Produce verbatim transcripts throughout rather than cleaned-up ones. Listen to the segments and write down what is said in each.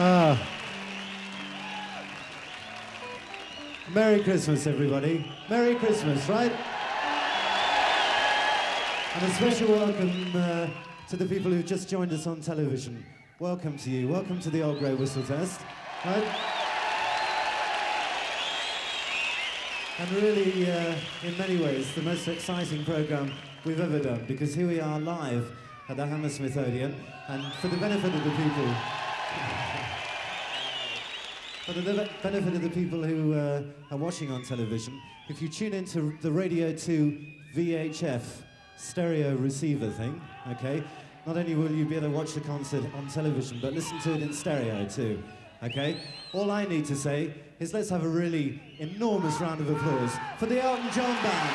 Ah. Merry Christmas, everybody. Merry Christmas, right? And a special welcome uh, to the people who've just joined us on television. Welcome to you. Welcome to the Old Grey Whistle Test. Right? And really, uh, in many ways, the most exciting programme we've ever done, because here we are live at the Hammersmith Odeon, and for the benefit of the people, for the benefit of the people who uh, are watching on television, if you tune into the Radio two V H F stereo receiver thing, okay, not only will you be able to watch the concert on television, but listen to it in stereo too. Okay? All I need to say is let's have a really enormous round of applause for the Elton John Band.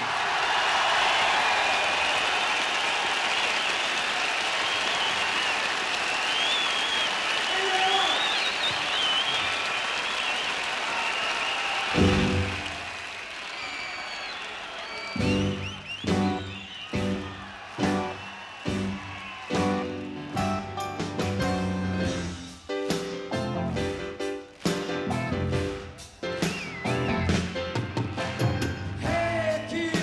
Kids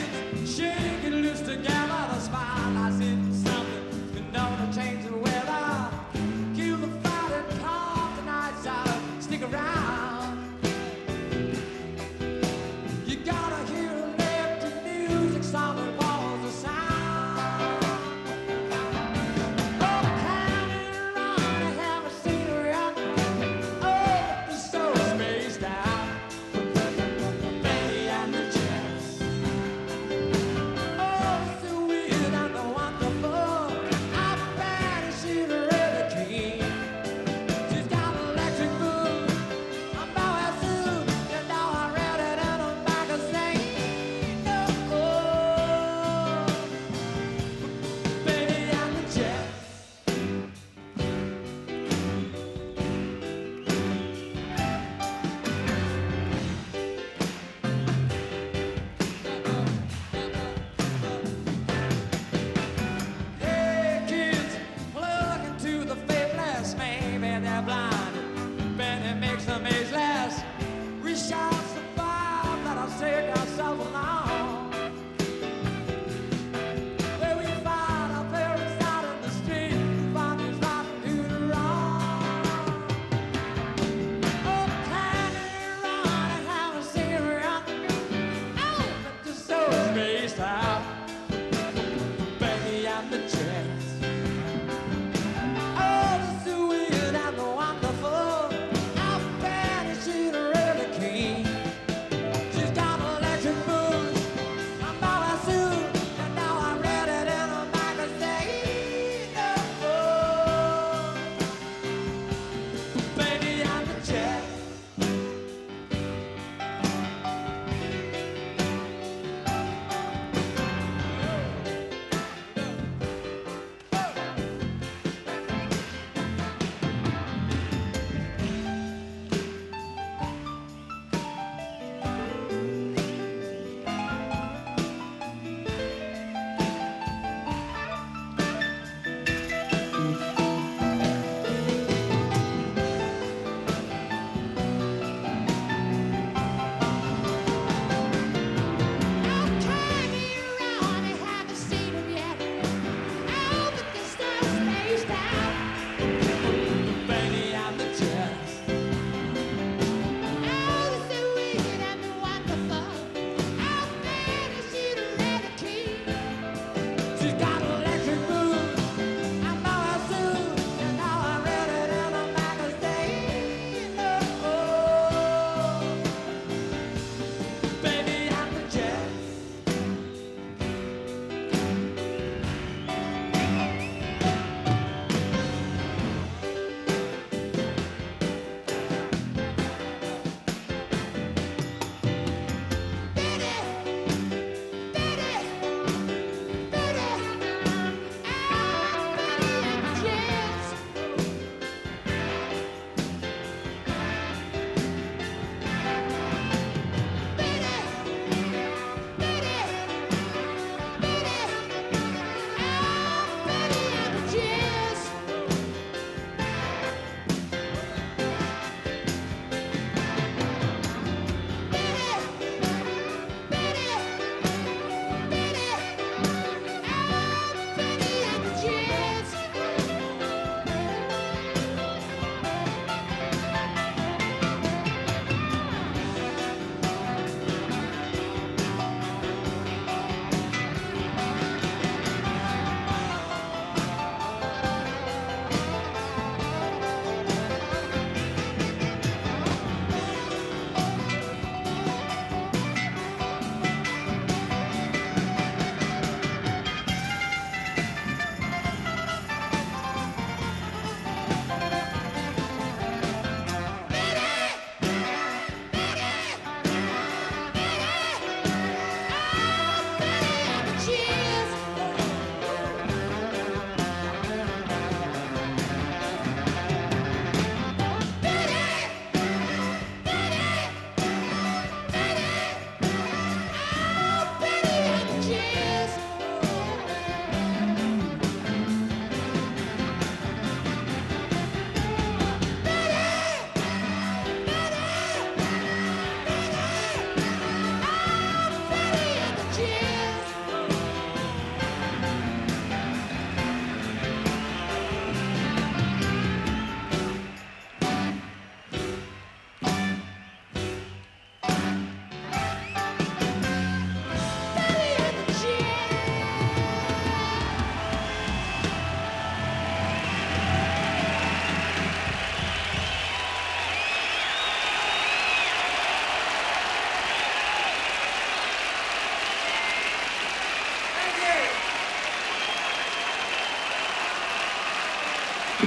I'd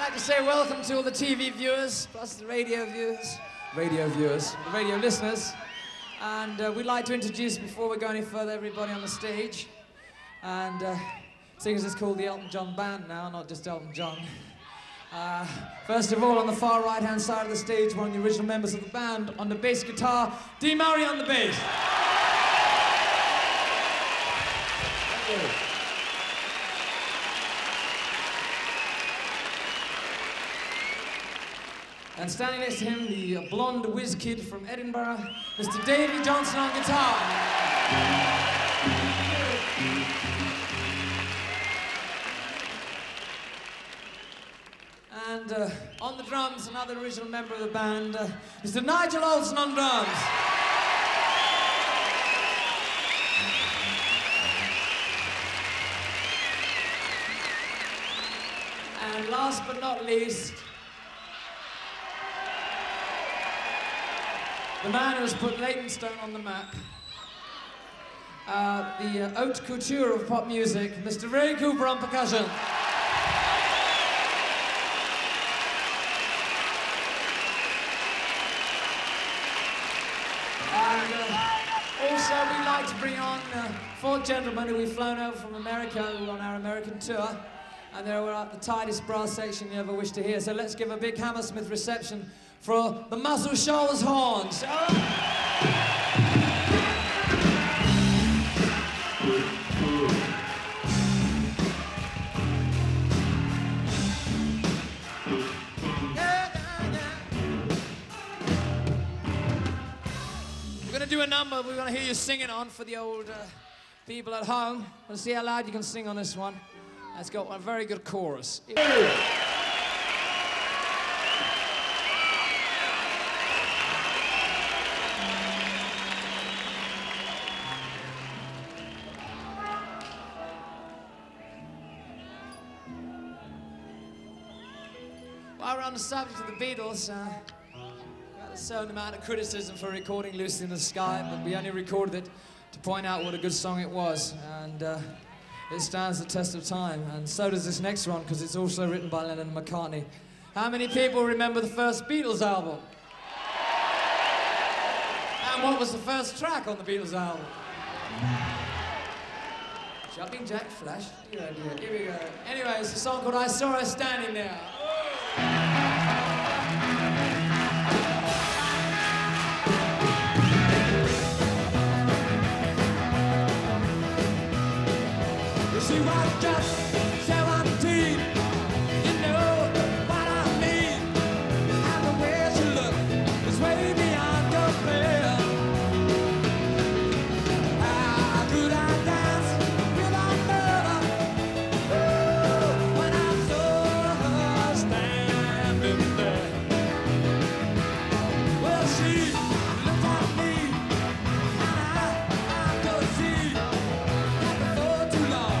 like to say welcome to all the T V viewers, plus the radio viewers, radio viewers, the radio listeners. And uh, we'd like to introduce, before we go any further, everybody on the stage. And uh, seeing as it's called the Elton John Band now, not just Elton John. Uh, first of all, on the far right-hand side of the stage, one of the original members of the band. On the bass guitar, Dee Murray on the bass. Thank you. And standing next to him, the blonde whiz kid from Edinburgh, Mister Davey Johnstone on guitar. And uh, on the drums, another original member of the band, uh, Mister Nigel Olsson on drums. And last but not least, the man who has put Leytonstone on the map, uh, the uh, haute couture of pop music, Mister Ray Cooper on percussion. To bring on uh, four gentlemen who we've flown over from America on our American tour, and they were at the tightest brass section you ever wish to hear. So let's give a big Hammersmith reception for the Muscle Shoals Horns. Do a number we're going to hear you singing on for the old uh, people at home. We'll see how loud you can sing on this one. That's got a very good chorus. While we're on the subject of the Beatles, uh, a certain amount of criticism for recording Lucy in the Sky, but we only recorded it to point out what a good song it was, and uh, it stands the test of time, and so does this next one, because it's also written by Lennon and McCartney. How many people remember the first Beatles album? And what was the first track on the Beatles album? Jumping Jack Flash. Dear, oh dear. Here we go. Anyway, it's a song called I Saw Her Standing There. She was just seventeen, you know what I mean, and the way she looked is way beyond compare. How could I dance without love? Oh, when I saw her standing there. Well, she looked at me, and I, I could see that before too long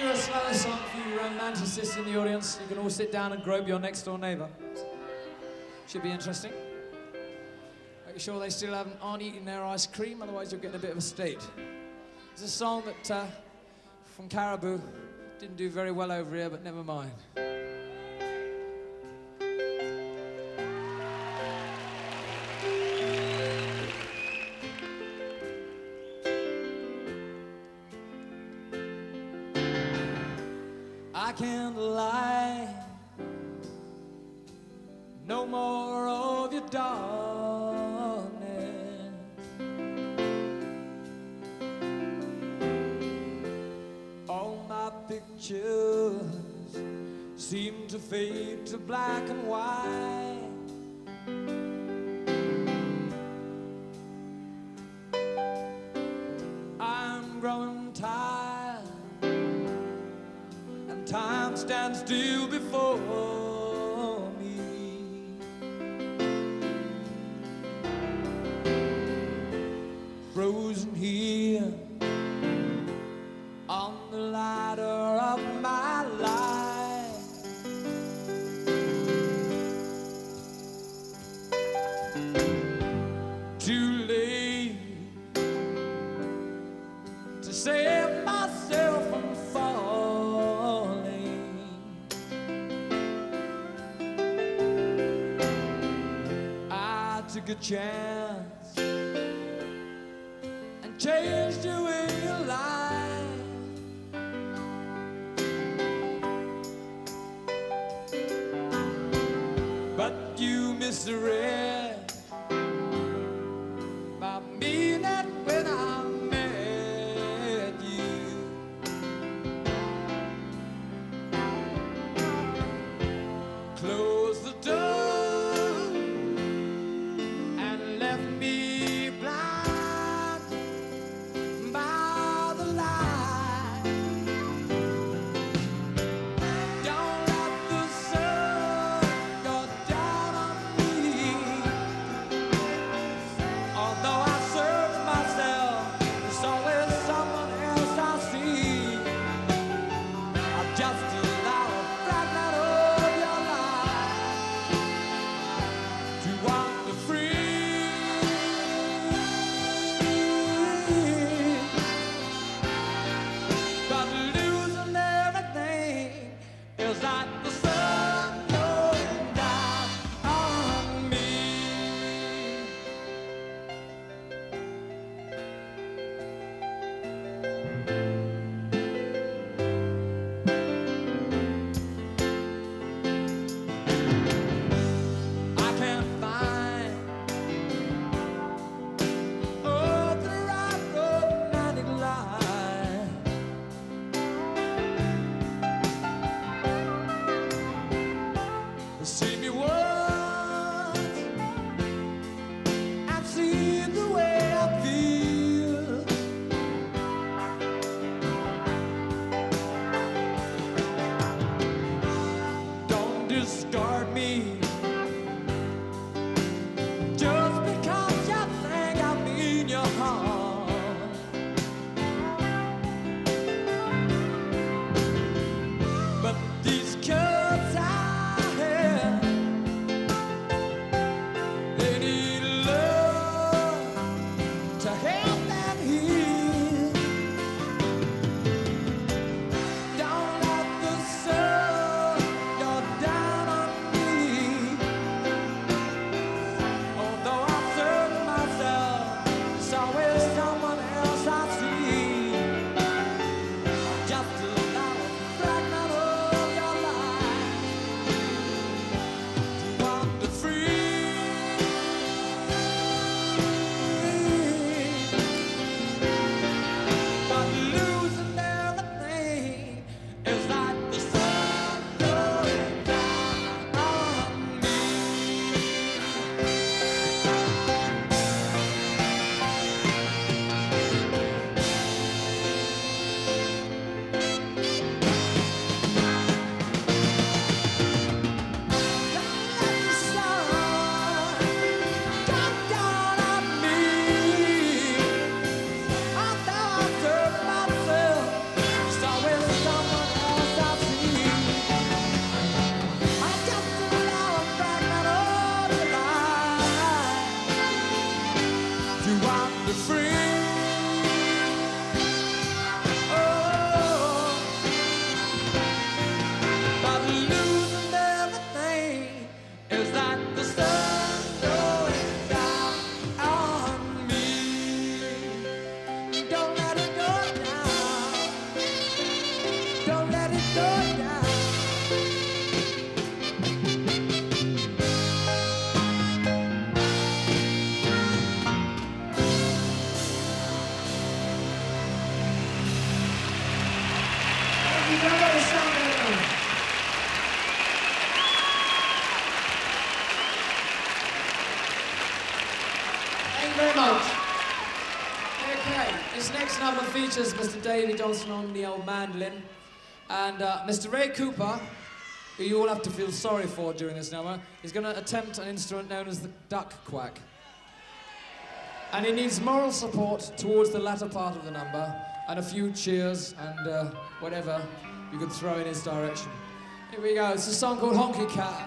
You're a smelly song for you romanticists in the audience. You can all sit down and grope your next door neighbour. Should be interesting. Make sure they still haven't, aren't eating their ice cream, otherwise you'll get in a bit of a state. It's a song that uh, from Caribou didn't do very well over here, but never mind. I can't lie, no more of your darkness. All my pictures seem to fade to black and white. I'm growing tired. Time stands still before me. Frozen here on the ladder of my life. Too late to save myself from falling. A chance and changed your way of life, but you misread my meaning when I met you. Close the door. Don't let it go down. Number features Mister Davey Johnstone on the old mandolin, and uh, Mister Ray Cooper, who you all have to feel sorry for during this number, is going to attempt an instrument known as the duck quack. And he needs moral support towards the latter part of the number, and a few cheers and uh, whatever you could throw in his direction. Here we go, it's a song called Honky Cat.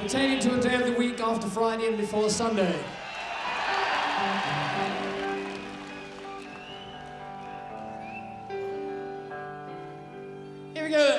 Pertaining to a day of the week after Friday and before Sunday. Here we go.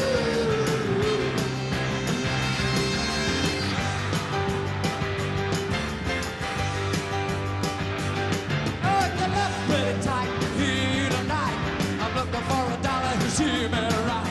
All right.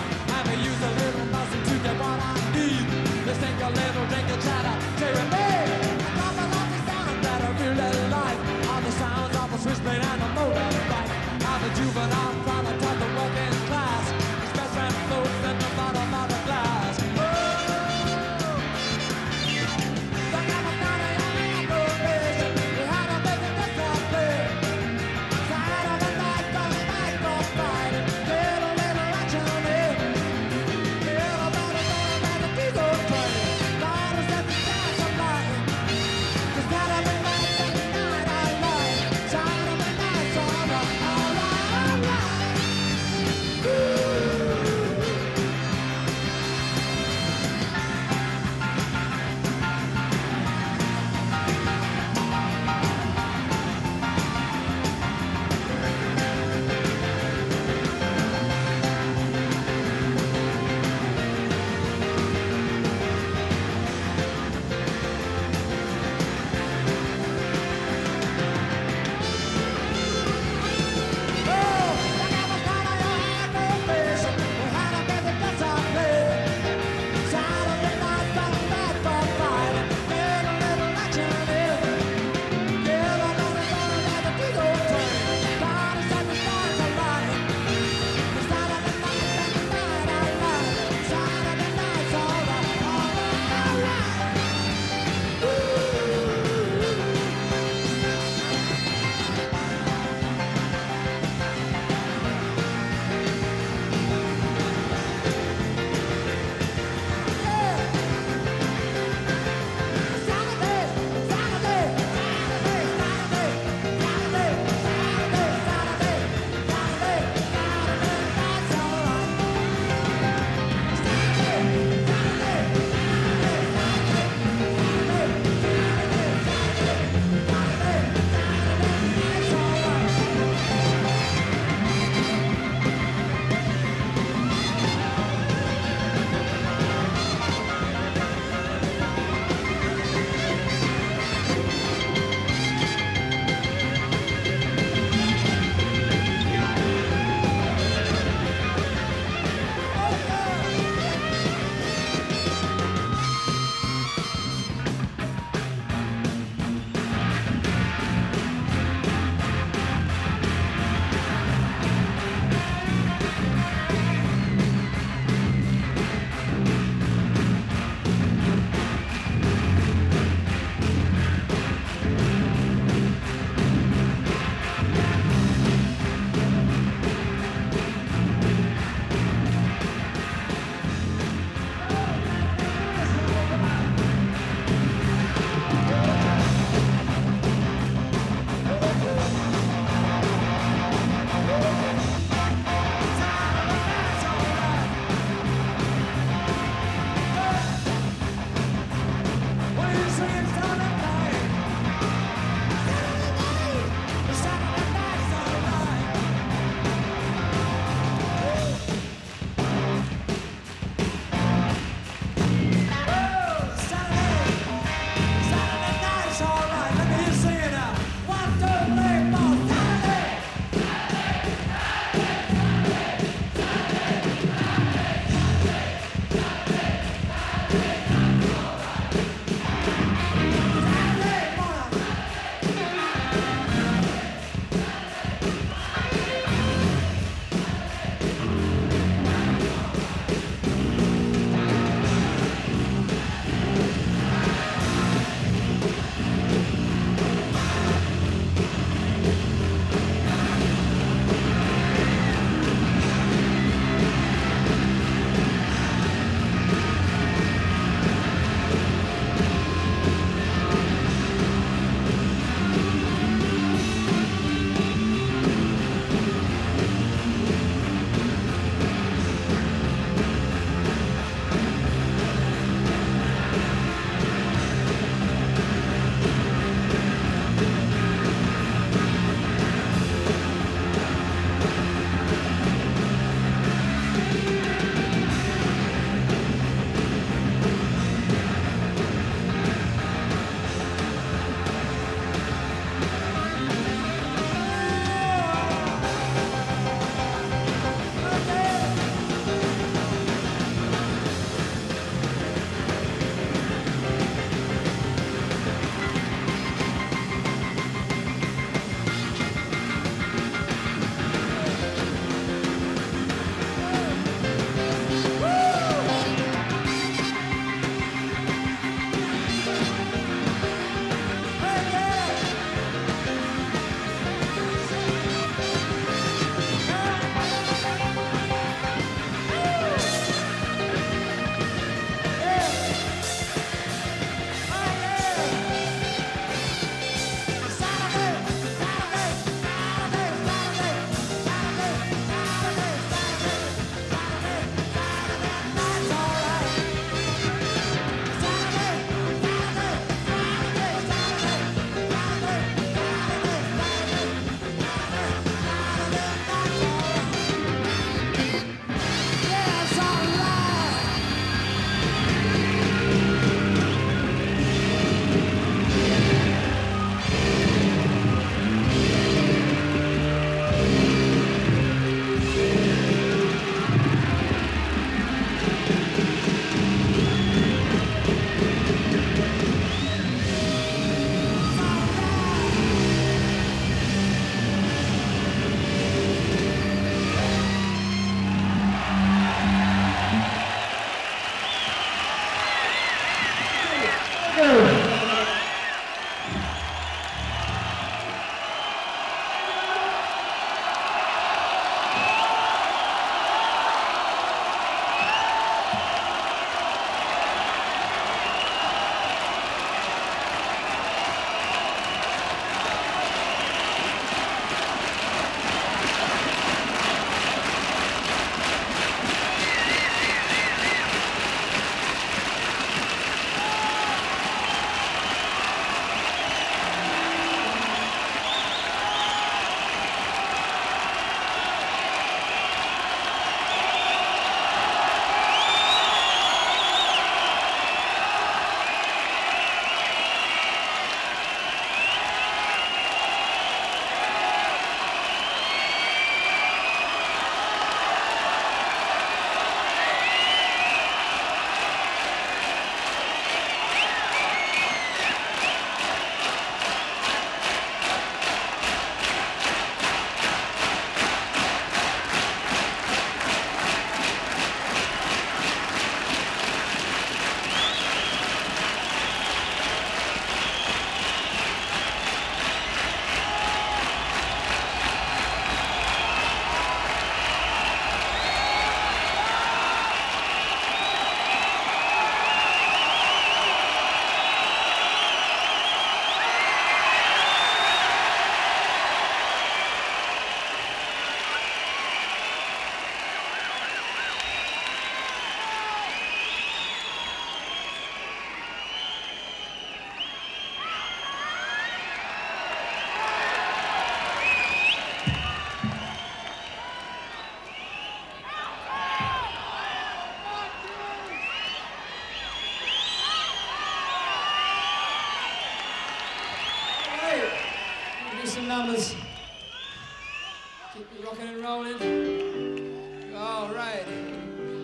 Keep it rocking and rolling. All right.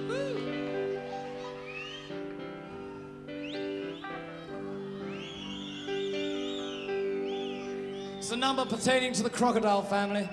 Woo. It's a number pertaining to the crocodile family.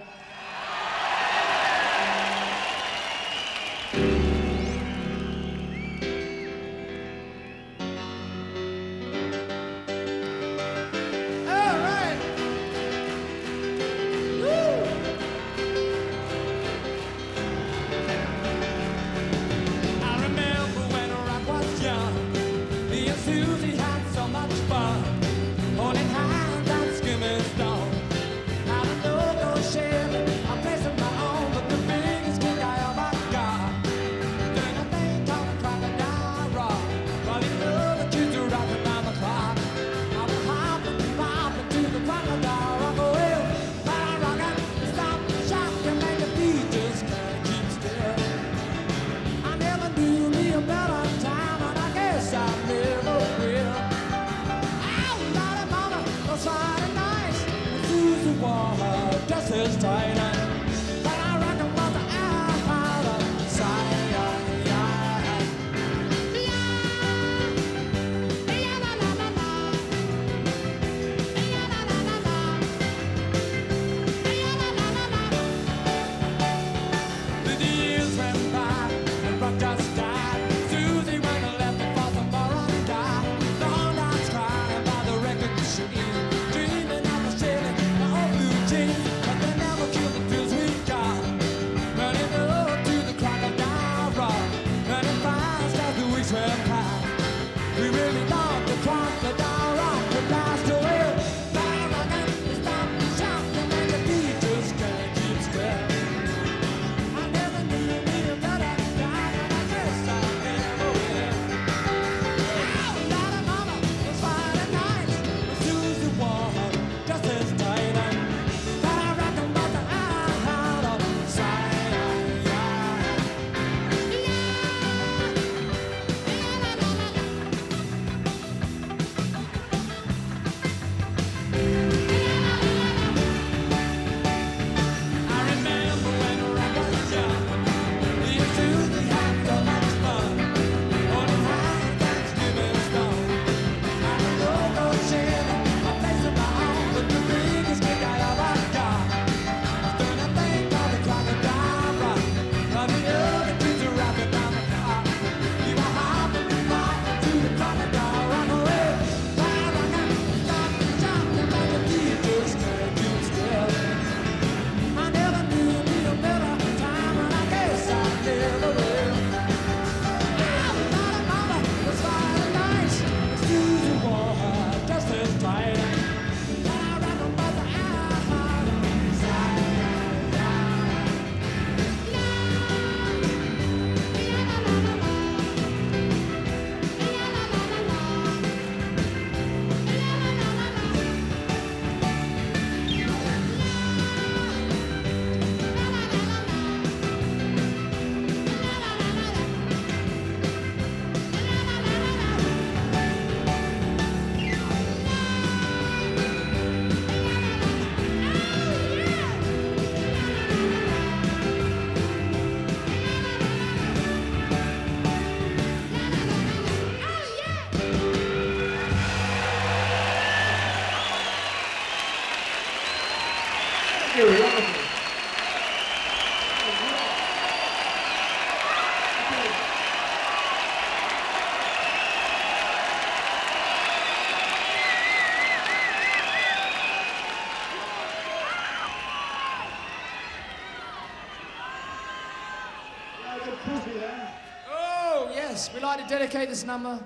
I dedicate this number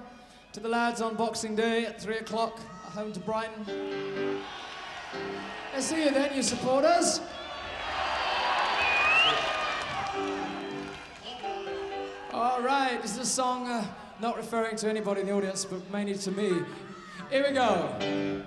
to the lads on Boxing Day at three o'clock at home to Brighton. Let's see you then, you supporters. All right, this is a song uh, not referring to anybody in the audience, but mainly to me. Here we go.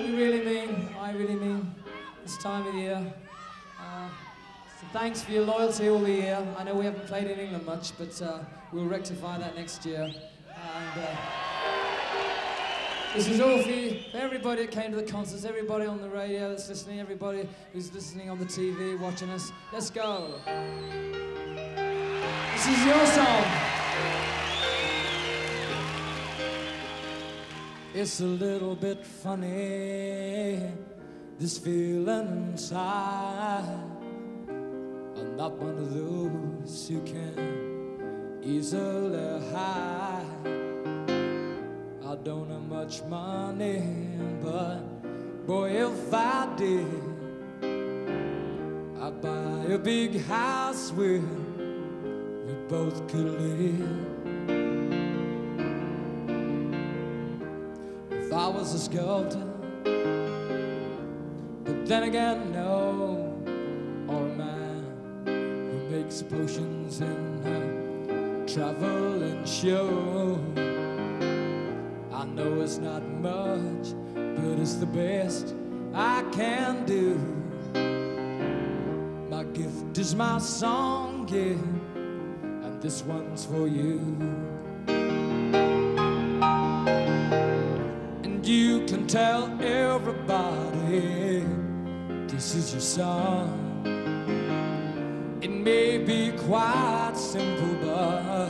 we really mean, I really mean, this time of year. Uh, so thanks for your loyalty all the year. I know we haven't played in England much, but uh, we'll rectify that next year. And, uh, this is all for you, everybody that came to the concerts, everybody on the radio that's listening, everybody who's listening on the T V, watching us. Let's go. This is Your Song. It's a little bit funny, this feeling inside. I'm not one of those who can easily hide. I don't have much money, but boy, if I did, I'd buy a big house where we both could live. If I was a sculptor, but then again, no, or a man who makes potions in a traveling show. I know it's not much, but it's the best I can do. My gift is my song, yeah, and this one's for you. And you can tell everybody this is your song. It may be quite simple, but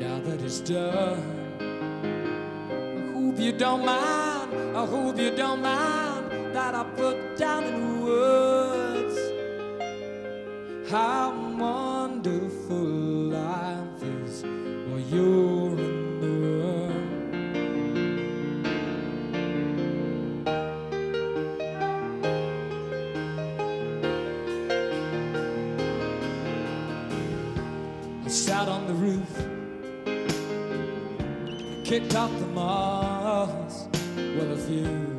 now that it's done, I hope you don't mind, I hope you don't mind that I put down in words how wonderful life is while you're in the world. I sat on the roof, kicked off the moss with a few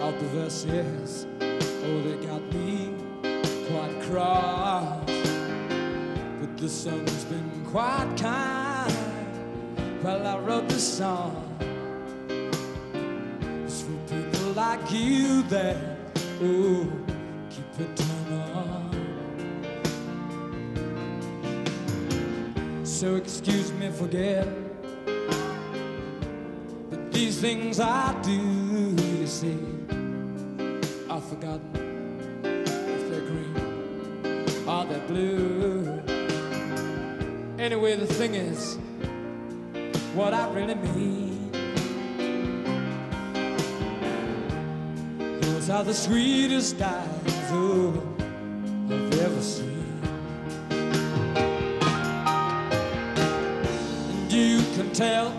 of the verses, oh, they got me quite cross. But the sun's been quite kind while I wrote this song. It's for people like you that, oh, keep it turn on. So excuse me, forget these things I do, you see. I've forgotten if they're green or they're blue. Anyway, the thing is what I really mean. Those are the sweetest eyes, oh, I've ever seen. And you can tell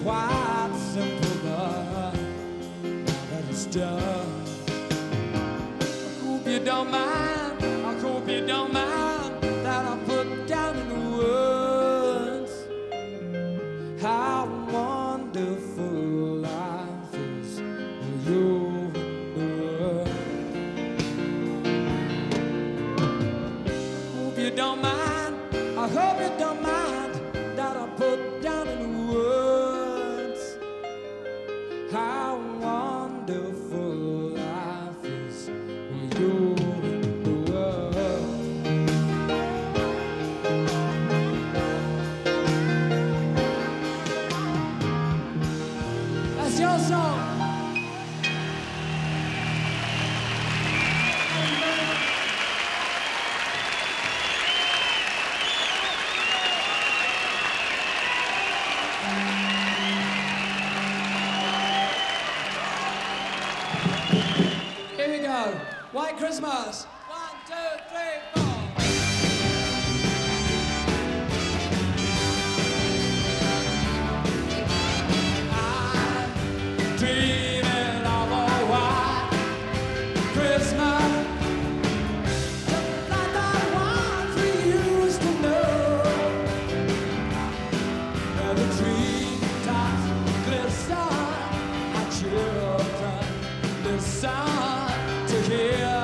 quite simple, but now that it's done, I hope you don't mind, I hope you don't mind that I put down in the words how wonderful life is for you in the world. I hope you don't mind, I hope you don't mind that I put down in the words how wonderful life is when you're in the world. That's your song. White Christmas! One, two, three, four! I'm dreaming of a white Christmas, just like the ones we used to know, where the treetops glisten, our children listen to hear